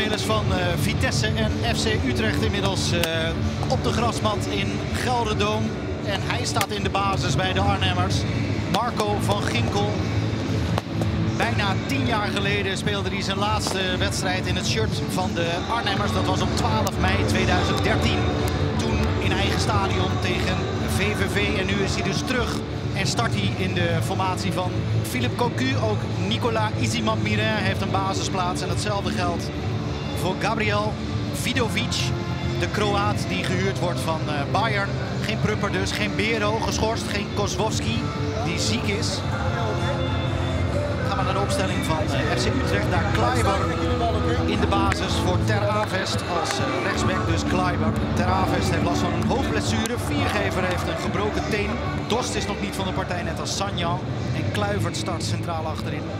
spelers van Vitesse en FC Utrecht inmiddels op de grasmat in Gelredome. En hij staat in de basis bij de Arnhemmers. Marco van Ginkel. Bijna 10 jaar geleden speelde hij zijn laatste wedstrijd in het shirt van de Arnhemmers. Dat was op 12 mei 2013. Toen in eigen stadion tegen VVV. En nu is hij dus terug. En start hij in de formatie van Philippe Cocu. Ook Nicolás Isimat-Mirin heeft een basisplaats. En hetzelfde geldt voor Gabriel Vidović, de Kroaat die gehuurd wordt van Bayern. Geen Prupper dus, geen Bero, geschorst, geen Kozłowski die ziek is. We gaan naar de opstelling van FC Utrecht. Daar Klaiber in de basis voor Ter Avest als rechtsback, dus Klaiber. Ter Avest heeft last van een hoofdblessure. Viergever heeft een gebroken teen. Dost is nog niet van de partij, net als Sanjan. En Kluivert start centraal achterin.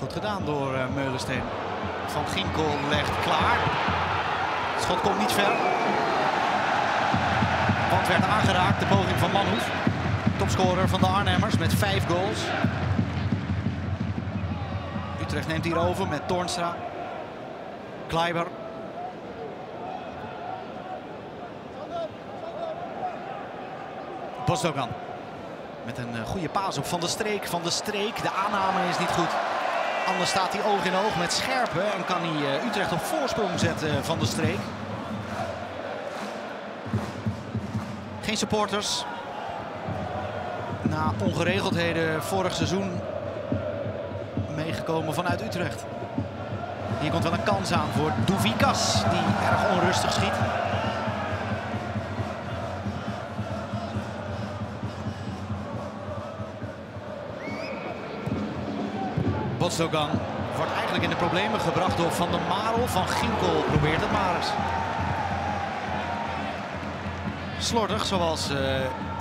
Goed gedaan door Meulensteen. Van Ginkel legt klaar. Het schot komt niet ver. Want werd aangeraakt, de poging van Manhoef. Topscorer van de Arnhemmers met 5 goals. Utrecht neemt hier over met Toornstra. Klaiber. Bosdoğan. Met een goede paas op Van der Streek. Van der Streek, de aanname is niet goed. Anders staat hij oog in oog met Scherpen en kan hij Utrecht op voorsprong zetten, Van der Streek. Geen supporters. Na ongeregeldheden vorig seizoen meegekomen vanuit Utrecht. Hier komt wel een kans aan voor Douvikas, die erg onrustig schiet. Bosdoğan wordt eigenlijk in de problemen gebracht door Van der Maarel. Van Ginkel probeert het maar eens. Slordig, zoals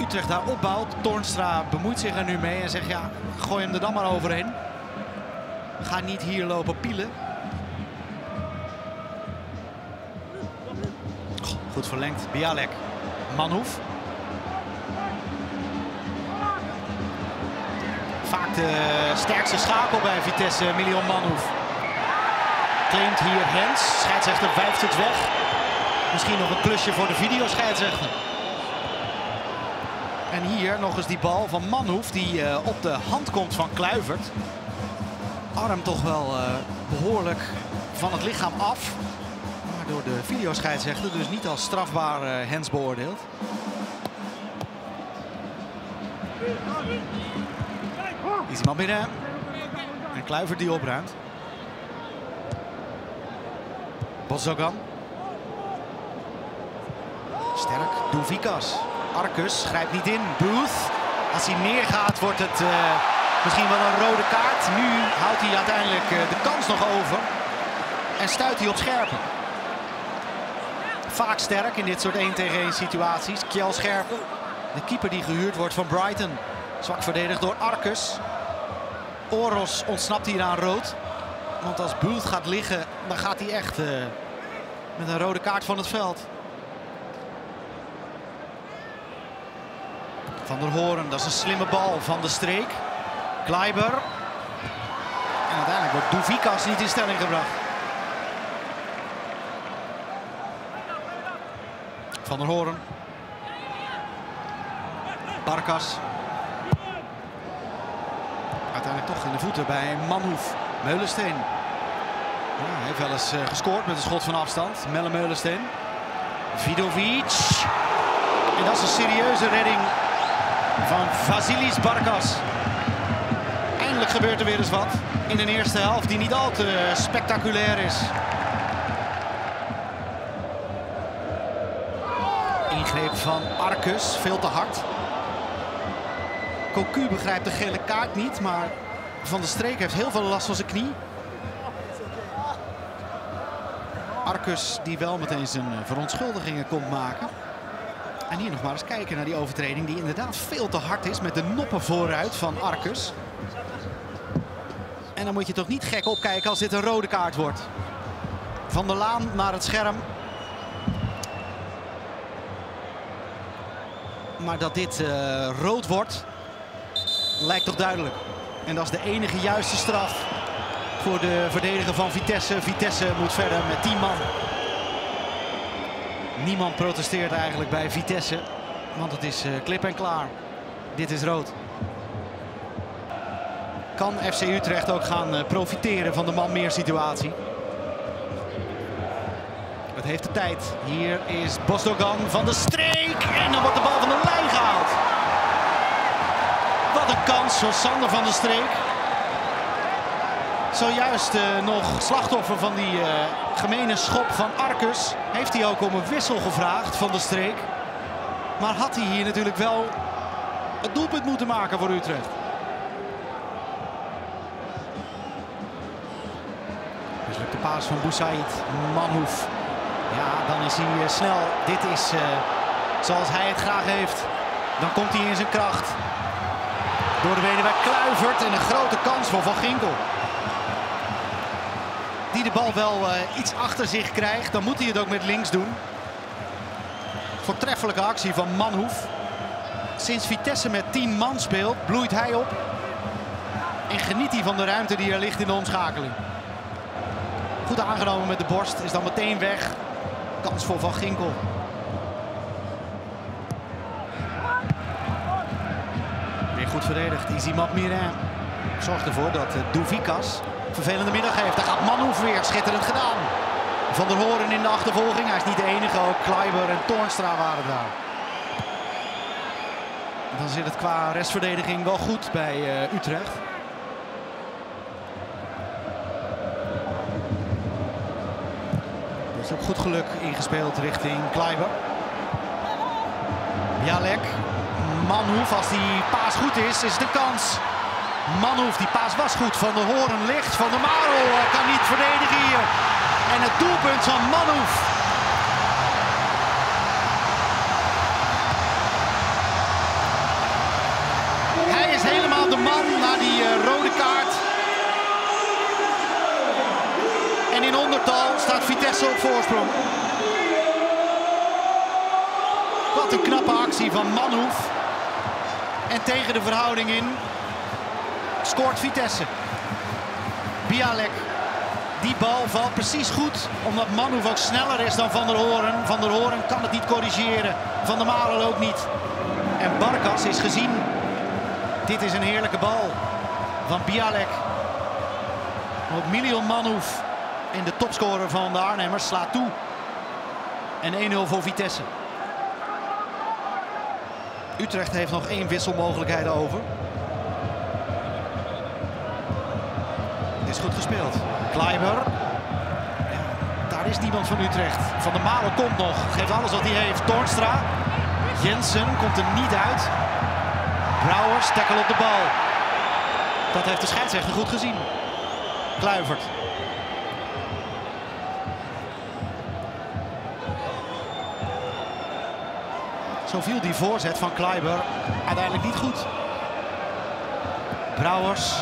Utrecht daar opbouwt. Toornstra bemoeit zich er nu mee en zegt, ja, gooi hem er dan maar overheen. Ga niet hier lopen pielen. Goed verlengd, Białek. Manhoef. Vaak de sterkste schakel bij Vitesse, Milion Manhoef. Claimt hier Hens, scheidsrechter wijft het weg. Misschien nog een klusje voor de videoscheidsrechter. En hier nog eens die bal van Manhoef die op de hand komt van Kluivert. Arm toch wel behoorlijk van het lichaam af. Maar door de videoscheidsrechter dus niet als strafbaar hands beoordeeld. Isimat-Mirin. En Kluivert die opruimt. Bosdoğan. Sterk. Douvikas. Arcus grijpt niet in. Booth. Als hij neergaat wordt het misschien wel een rode kaart. Nu houdt hij uiteindelijk de kans nog over. En stuit hij op Scherpen. Vaak sterk in dit soort 1-tegen-1 situaties. Kjell Scherpen. De keeper die gehuurd wordt van Brighton. Zwak verdedigd door Arcus. Oros ontsnapt hier aan rood. Want als Bult gaat liggen, dan gaat hij echt met een rode kaart van het veld. Van der Hoorn, dat is een slimme bal van de Streek. Klaiber. En uiteindelijk wordt Douvikas niet in stelling gebracht. Van der Hoorn. Barkas. Uiteindelijk toch in de voeten bij Manhoef. Meulensteen. Ja, hij heeft wel eens gescoord met een schot van afstand. Melle Meulensteen. Vidović. En dat is een serieuze redding van Vasilis Barkas. Eindelijk gebeurt er weer eens wat in de eerste helft die niet al te spectaculair is. Ingreep van Arcus, veel te hard. Cocu begrijpt de gele kaart niet, maar Van der Streek heeft heel veel last van zijn knie. Arcus die wel meteen zijn verontschuldigingen komt maken. En hier nog maar eens kijken naar die overtreding die inderdaad veel te hard is met de noppen vooruit van Arcus. En dan moet je toch niet gek opkijken als dit een rode kaart wordt. Van der Laan naar het scherm. Maar dat dit rood wordt, lijkt toch duidelijk. En dat is de enige juiste straf voor de verdediger van Vitesse. Vitesse moet verder met 10 man. Niemand protesteert eigenlijk bij Vitesse, want het is klip en klaar. Dit is rood. Kan FC Utrecht ook gaan profiteren van de man-meer situatie? Het heeft de tijd. Hier is Bosdoğan, van de Streek. En dan wordt de bal van de lijn gehaald. Wat een kans voor Sander van de Streek. Zojuist nog slachtoffer van die gemene schop van Arcus. Heeft hij ook om een wissel gevraagd, van de Streek. Maar had hij hier natuurlijk wel het doelpunt moeten maken voor Utrecht. De paas van Boussaïd, Manhoef. Ja, dan is hij snel. Dit is zoals hij het graag heeft. Dan komt hij in zijn kracht. Door de benen bij Kluivert en een grote kans voor Van Ginkel. Die de bal wel iets achter zich krijgt. Dan moet hij het ook met links doen. Voortreffelijke actie van Manhoef. Sinds Vitesse met 10 man speelt, bloeit hij op. En geniet hij van de ruimte die er ligt in de omschakeling. Goed aangenomen met de borst, is dan meteen weg. Kans voor Van Ginkel. Weer goed verdedigd, Isimat-Mirin zorgt ervoor dat Douvikas vervelende middag heeft. Daar gaat Manhoef weer, schitterend gedaan. Van der Hoorn in de achtervolging, hij is niet de enige. Ook Klaiber en Toornstra waren daar. En dan zit het qua restverdediging wel goed bij Utrecht. Is op goed geluk ingespeeld richting Klaiber. Białek. Manhoef, als die paas goed is, is de kans. Manhoef, die paas was goed. Van der Hoorn ligt. Van der Maarel kan niet verdedigen hier. En het doelpunt van Manhoef. Hij is helemaal de man na die rode kaart. En in ondertal staat Vitesse op voorsprong. Wat een knappe actie van Manhoef. En tegen de verhouding in scoort Vitesse. Białek. Die bal valt precies goed, omdat Manhoef ook sneller is dan Van der Hoorn. Van der Hoorn kan het niet corrigeren. Van der Maarel ook niet. En Barkas is gezien. Dit is een heerlijke bal van Białek. Op Milion Manhoef. En de topscorer van de Arnhemmers slaat toe. En 1-0 voor Vitesse. Utrecht heeft nog 1 wisselmogelijkheid over. Het is goed gespeeld. Klaiber. Ja, daar is niemand van Utrecht. Van der Maarel komt nog. Geeft alles wat hij heeft. Toornstra. Jensen komt er niet uit. Brouwers, tackle op de bal. Dat heeft de scheidsrechter goed gezien. Kluivert. Zo viel die voorzet van Klaiber uiteindelijk niet goed. Brouwers.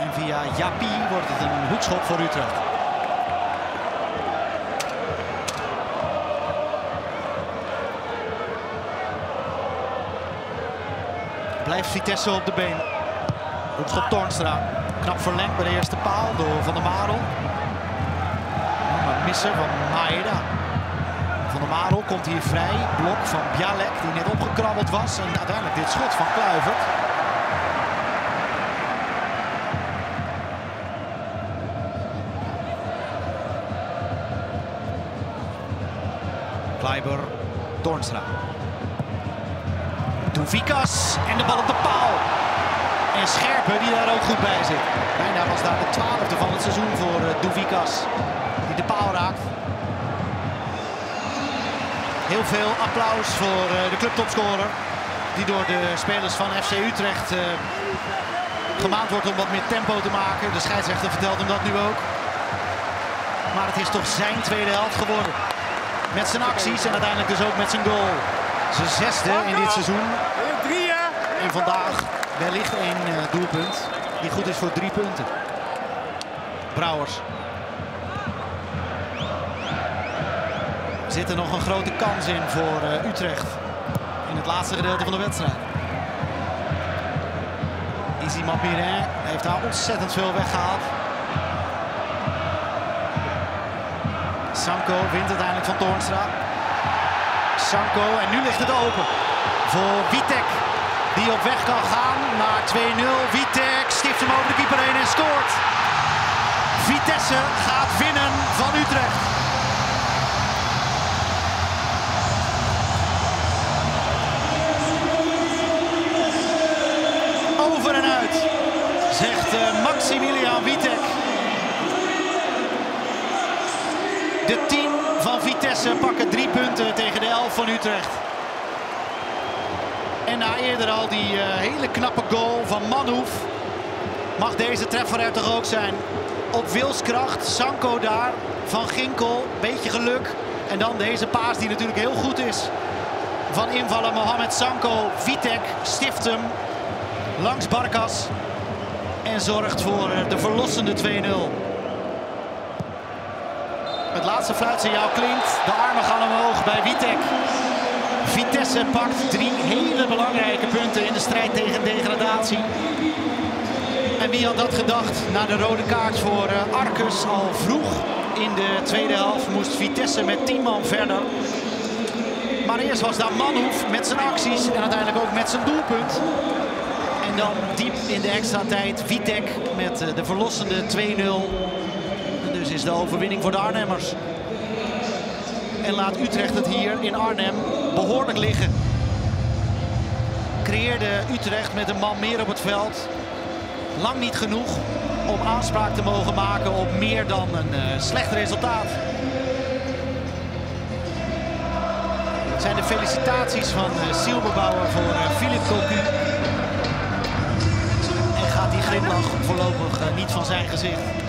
En via Japi wordt het een hoekschop voor Utrecht. Blijft Vitesse op de been. Hoekschop Toornstra. Knap verlengd bij de eerste paal door Van der Maarel. Maar missen van Maeda. Van der Maarel komt hier vrij. Blok van Białek die net opgekrabbeld was. En uiteindelijk dit schot van Kluivert. Klaiber, Toornstra. Douvikas en de bal op de paal. En Scherpen die daar ook goed bij zit. Bijna was daar de 12e van het seizoen voor Douvikas. Die de paal raakt. Heel veel applaus voor de clubtopscorer. Die door de spelers van FC Utrecht gemaand wordt om wat meer tempo te maken. De scheidsrechter vertelt hem dat nu ook. Maar het is toch zijn tweede helft geworden. Met zijn acties en uiteindelijk dus ook met zijn goal. Zijn 6e in dit seizoen. En vandaag wellicht een doelpunt die goed is voor 3 punten. Brouwers. Zit er nog een grote kans in voor Utrecht. in het laatste gedeelte van de wedstrijd. Isimat-Mirin heeft daar ontzettend veel weggehaald. Sankoh wint uiteindelijk van Toornstra. Sankoh, en nu ligt het open voor Wittek, die op weg kan gaan naar 2-0. Wittek stift hem over de keeper heen en scoort. Vitesse gaat winnen van Utrecht. Over en uit, zegt Maximilian Wittek. De 10 van Vitesse pakken 3 punten tegen de 11 van Utrecht. En na eerder al die hele knappe goal van Manhoef mag deze treffer er toch ook zijn. Op wilskracht, Sankoh daar, Van Ginkel, beetje geluk. En dan deze paas die natuurlijk heel goed is. Van invaller Mohammed Sankoh, Wittek stift hem langs Barkas. En zorgt voor de verlossende 2-0. Het laatste fluitsignaal klinkt, de armen gaan omhoog bij Wittek. Vitesse pakt 3 hele belangrijke punten in de strijd tegen degradatie. En wie had dat gedacht? Na de rode kaart voor Arcus al vroeg in de tweede helft moest Vitesse met 10 man verder. Maar eerst was daar Manhoef met zijn acties en uiteindelijk ook met zijn doelpunt. En dan diep in de extra tijd Wittek met de verlossende 2-0. Dus is de overwinning voor de Arnhemmers. En laat Utrecht het hier in Arnhem behoorlijk liggen. Creëerde Utrecht met een man meer op het veld. Lang niet genoeg om aanspraak te mogen maken op meer dan een slecht resultaat. Het zijn de felicitaties van Zielbebouwer voor Philippe Cocu. En gaat die glimlach voorlopig niet van zijn gezicht.